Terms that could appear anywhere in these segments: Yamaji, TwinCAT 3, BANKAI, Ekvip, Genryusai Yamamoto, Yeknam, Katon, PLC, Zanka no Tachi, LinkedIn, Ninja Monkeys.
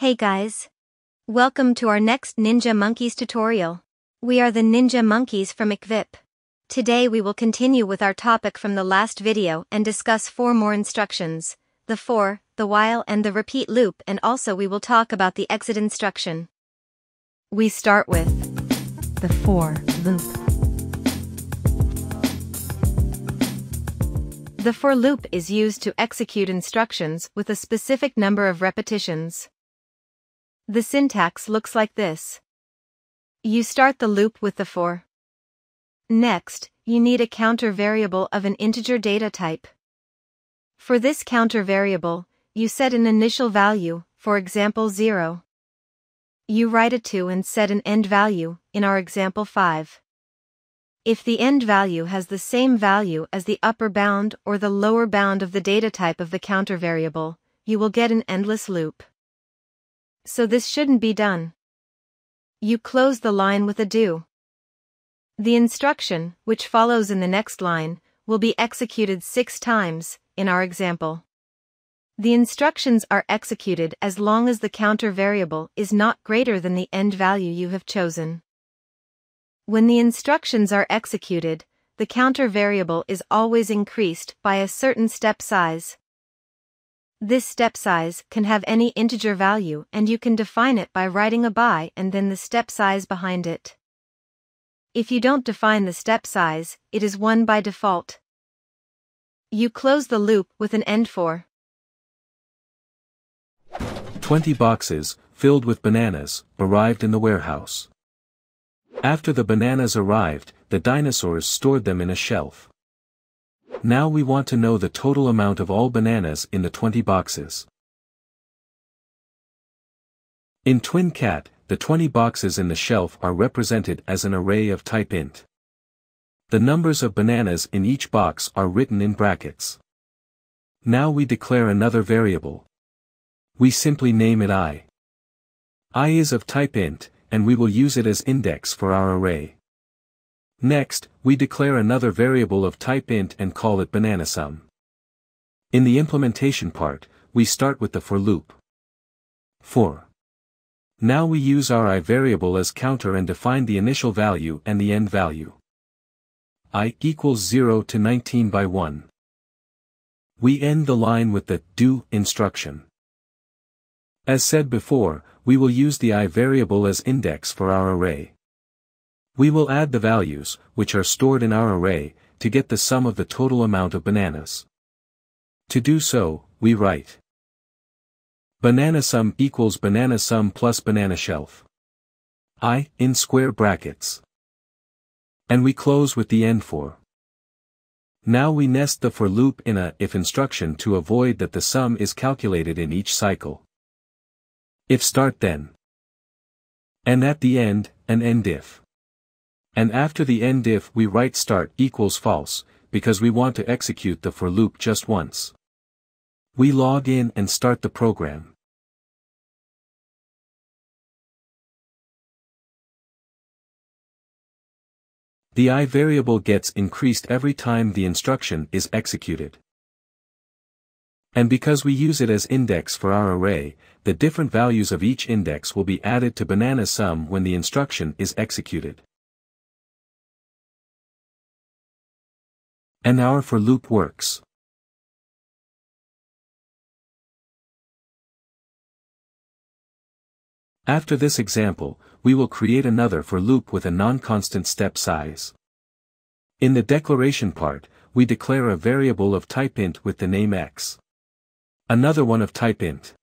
Hey guys! Welcome to our next Ninja Monkeys tutorial. We are the Ninja Monkeys from Ekvip. Today we will continue with our topic from the last video and discuss four more instructions, the for, the while and the repeat loop, and also we will talk about the exit instruction. We start with the for loop. The for loop is used to execute instructions with a specific number of repetitions. The syntax looks like this. You start the loop with the for. Next, you need a counter variable of an integer data type. For this counter variable, you set an initial value, for example 0. You write a 2 and set an end value, in our example 5. If the end value has the same value as the upper bound or the lower bound of the data type of the counter variable, you will get an endless loop. So this shouldn't be done. You close the line with a do. The instruction, which follows in the next line, will be executed 6 times, in our example. The instructions are executed as long as the counter variable is not greater than the end value you have chosen. When the instructions are executed, the counter variable is always increased by a certain step size. This step size can have any integer value and you can define it by writing a by and then the step size behind it. If you don't define the step size, it is 1 by default. You close the loop with an end for. 20 boxes, filled with bananas, arrived in the warehouse. After the bananas arrived, the dinosaurs stored them in a shelf. Now we want to know the total amount of all bananas in the 20 boxes. In TwinCAT, the 20 boxes in the shelf are represented as an array of type int. The numbers of bananas in each box are written in brackets. Now we declare another variable. We simply name it I. I is of type int, and we will use it as index for our array. Next, we declare another variable of type int and call it bananasum. In the implementation part, we start with the for loop. For. Now we use our I variable as counter and define the initial value and the end value. I equals 0 to 19 by 1. We end the line with the do instruction. As said before, we will use the I variable as index for our array. We will add the values, which are stored in our array, to get the sum of the total amount of bananas. To do so, we write bananasum equals bananasum plus bananashelf. I, in square brackets. And we close with the end for. Now we nest the for loop in a if instruction to avoid that the sum is calculated in each cycle. If start then. And at the end, an end if. And after the end if we write start equals false, because we want to execute the for loop just once. We log in and start the program. The I variable gets increased every time the instruction is executed. And because we use it as index for our array, the different values of each index will be added to bananasum when the instruction is executed. And our for loop works. After this example, we will create another for loop with a non-constant step size. In the declaration part, we declare a variable of type int with the name x. Another one of type int.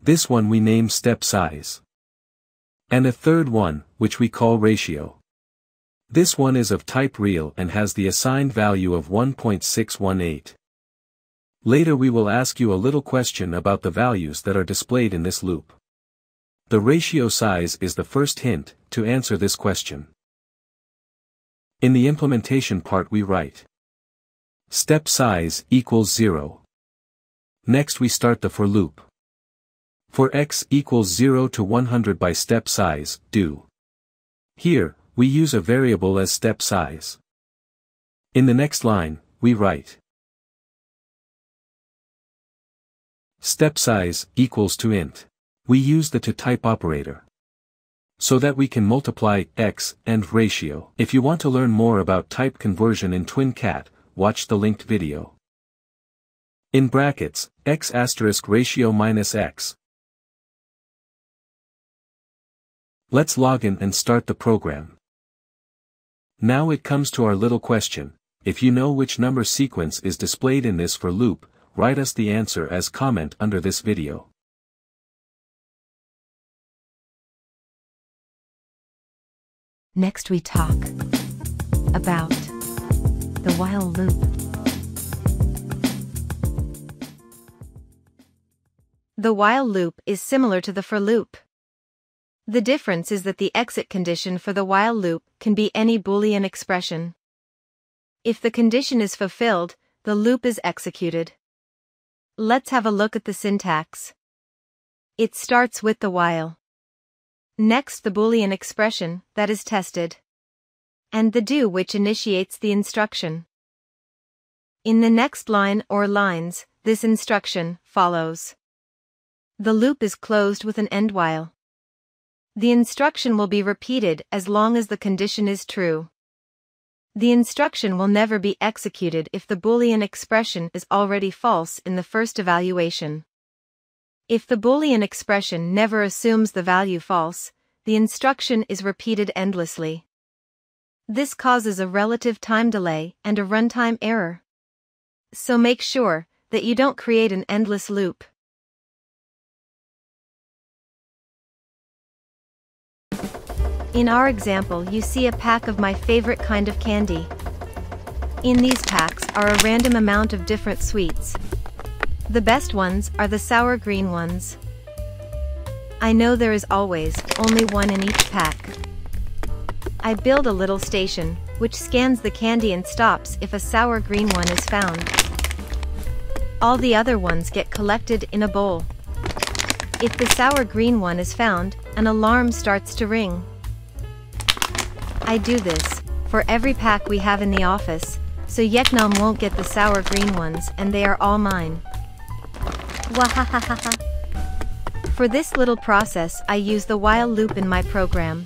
This one we name step size. And a third one, which we call ratio. This one is of type real and has the assigned value of 1.618. Later we will ask you a little question about the values that are displayed in this loop. The ratio size is the first hint to answer this question. In the implementation part we write step size equals 0. Next we start the for loop. For x equals 0 to 100 by step size, do. Here, we use a variable as step size. In the next line, we write step size equals to int. we use the toType operator, so that we can multiply x and ratio. If you want to learn more about type conversion in TwinCAT, watch the linked video. In brackets, x asterisk ratio minus x. Let's log in and start the program. Now it comes to our little question: if you know which number sequence is displayed in this for loop, write us the answer as comment under this video. Next we talk about the while loop. The while loop is similar to the for loop. The difference is that the exit condition for the while loop can be any Boolean expression. If the condition is fulfilled, the loop is executed. Let's have a look at the syntax. It starts with the while. Next, the Boolean expression that is tested. And the do which initiates the instruction. In the next line or lines, this instruction follows. The loop is closed with an end while. The instruction will be repeated as long as the condition is true. The instruction will never be executed if the Boolean expression is already false in the first evaluation. If the Boolean expression never assumes the value false, the instruction is repeated endlessly. This causes a relative time delay and a runtime error. So make sure that you don't create an endless loop. In our example, you see a pack of my favorite kind of candy. In these packs are a random amount of different sweets. The best ones are the sour green ones. I know there is always only one in each pack. I build a little station, which scans the candy and stops if a sour green one is found. All the other ones get collected in a bowl. If the sour green one is found, an alarm starts to ring. I do this for every pack we have in the office, so Yeknam won't get the sour green ones and they are all mine. Wahahaha. For this little process I use the while loop in my program.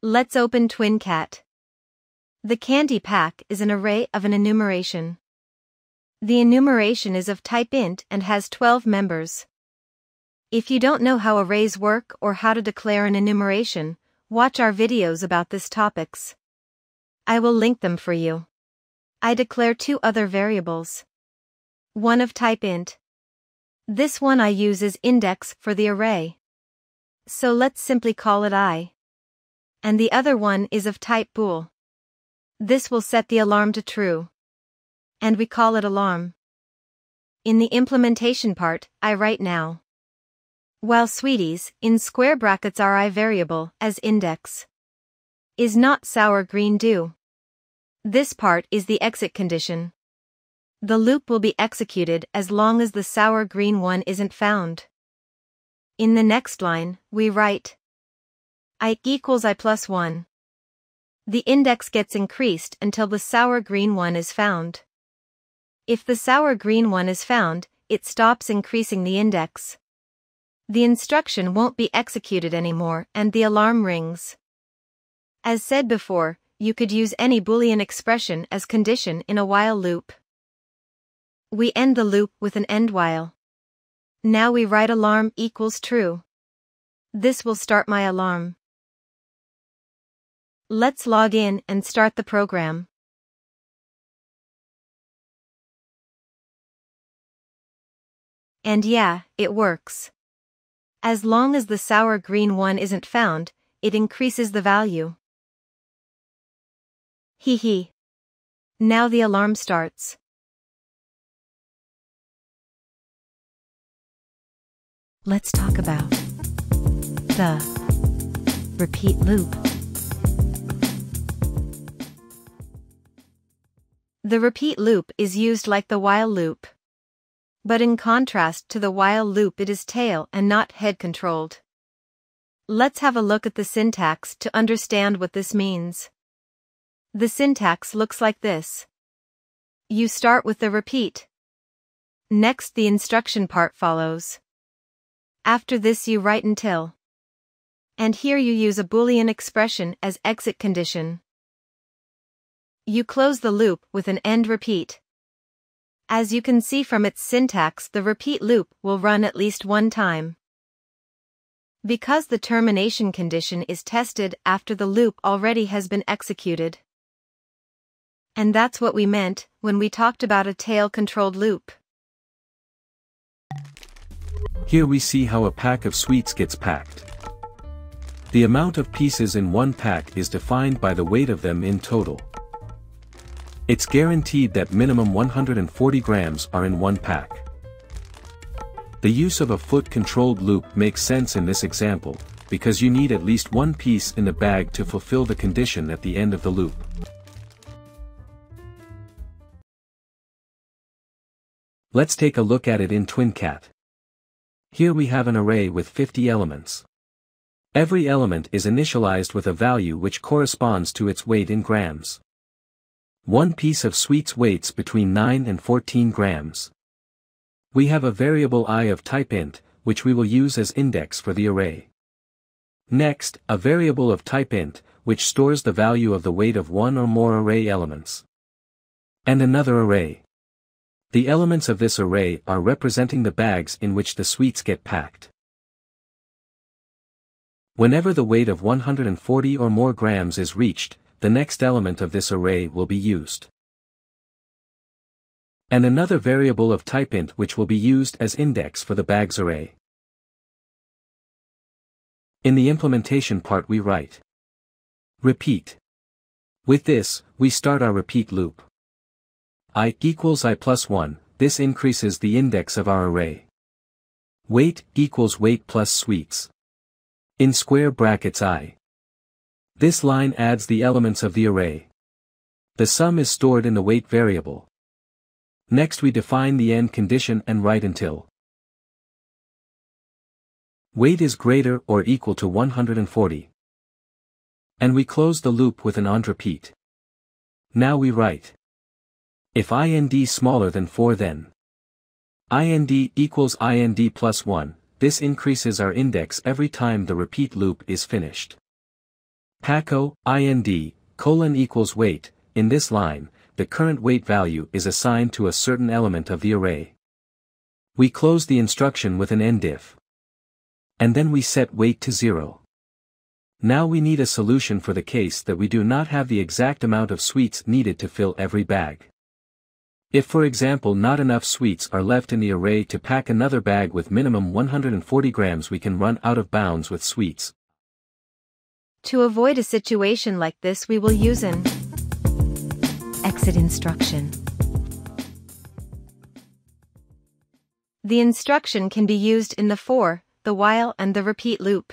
Let's open TwinCAT. The candy pack is an array of an enumeration. The enumeration is of type int and has 12 members. If you don't know how arrays work or how to declare an enumeration, watch our videos about this topics. I will link them for you. I declare two other variables. One of type int. This one I use as index for the array. So let's simply call it I. And the other one is of type bool. This will set the alarm to true. And we call it alarm. In the implementation part, I write now. While sweeties, in square brackets our I variable, as index. Is not sour green due. This part is the exit condition. The loop will be executed as long as the sour green one isn't found. In the next line, we write I equals I plus 1. The index gets increased until the sour green one is found. If the sour green one is found, it stops increasing the index. The instruction won't be executed anymore and the alarm rings. As said before, you could use any Boolean expression as condition in a while loop. We end the loop with an end while. Now we write alarm equals true. This will start my alarm. Let's log in and start the program. And yeah, it works. As long as the sour green one isn't found, it increases the value. Hehe. Now the alarm starts. Let's talk about the repeat loop. The repeat loop is used like the while loop. But in contrast to the while loop, it is tail and not head controlled. Let's have a look at the syntax to understand what this means. The syntax looks like this. You start with the repeat. Next, the instruction part follows. After this, you write until. And here you use a Boolean expression as exit condition. You close the loop with an end repeat. As you can see from its syntax, the repeat loop will run at least one time. Because the termination condition is tested after the loop already has been executed. And that's what we meant when we talked about a tail-controlled loop. Here we see how a pack of sweets gets packed. The amount of pieces in one pack is defined by the weight of them in total. It's guaranteed that minimum 140 grams are in one pack. The use of a foot-controlled loop makes sense in this example, because you need at least one piece in the bag to fulfill the condition at the end of the loop. Let's take a look at it in TwinCAT. Here we have an array with 50 elements. Every element is initialized with a value which corresponds to its weight in grams. One piece of sweets weighs between 9 and 14 grams. We have a variable I of type int, which we will use as index for the array. Next, a variable of type int, which stores the value of the weight of one or more array elements. And another array. The elements of this array are representing the bags in which the sweets get packed. Whenever the weight of 140 or more grams is reached, the next element of this array will be used. And another variable of type int which will be used as index for the bags array. In the implementation part we write repeat. With this, we start our repeat loop. I equals I plus 1, this increases the index of our array. Weight equals weight plus sweets. In square brackets I. This line adds the elements of the array. The sum is stored in the weight variable. Next we define the end condition and write until weight is greater or equal to 140. And we close the loop with an end repeat. Now we write if IND smaller than 4, then IND equals IND plus 1, this increases our index every time the repeat loop is finished. Paco, IND, colon equals weight, in this line, the current weight value is assigned to a certain element of the array. We close the instruction with an end if. And then we set weight to 0. Now we need a solution for the case that we do not have the exact amount of sweets needed to fill every bag. If for example not enough sweets are left in the array to pack another bag with minimum 140 grams, we can run out of bounds with sweets. To avoid a situation like this, we will use an exit instruction. The instruction can be used in the for, the while and the repeat loop.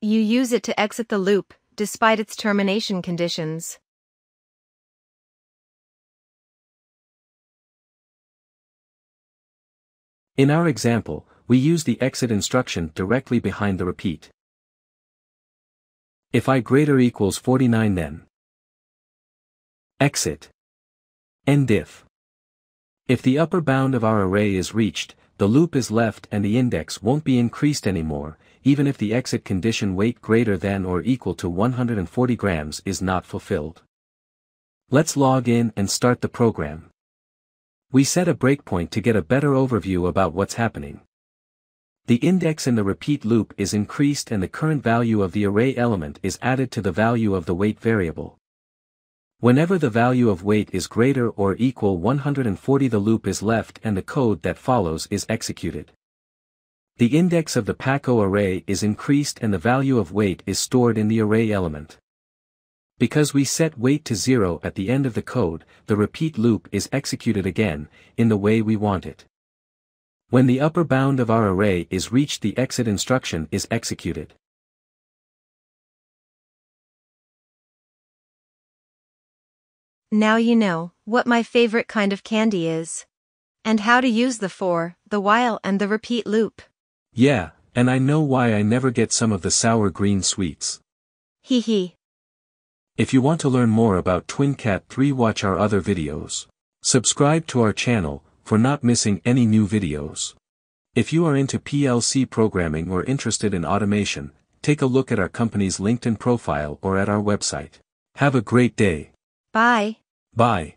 You use it to exit the loop, despite its termination conditions. In our example, we use the exit instruction directly behind the repeat. If I greater equals 49, then exit. End if. If the upper bound of our array is reached, the loop is left and the index won't be increased anymore, even if the exit condition weight greater than or equal to 140 grams is not fulfilled. Let's log in and start the program. We set a breakpoint to get a better overview about what's happening. The index in the repeat loop is increased and the current value of the array element is added to the value of the weight variable. Whenever the value of weight is greater or equal 140, the loop is left and the code that follows is executed. The index of the Paco array is increased and the value of weight is stored in the array element. Because we set weight to 0 at the end of the code, the repeat loop is executed again, in the way we want it. When the upper bound of our array is reached, the exit instruction is executed. Now you know what my favorite kind of candy is. And how to use the for, the while and the repeat loop. Yeah, And I know why I never get some of the sour green sweets. Hehe. If you want to learn more about TwinCAT 3, watch our other videos. Subscribe to our channel, for not missing any new videos. If you are into PLC programming or interested in automation, take a look at our company's LinkedIn profile or at our website. Have a great day. Bye. Bye.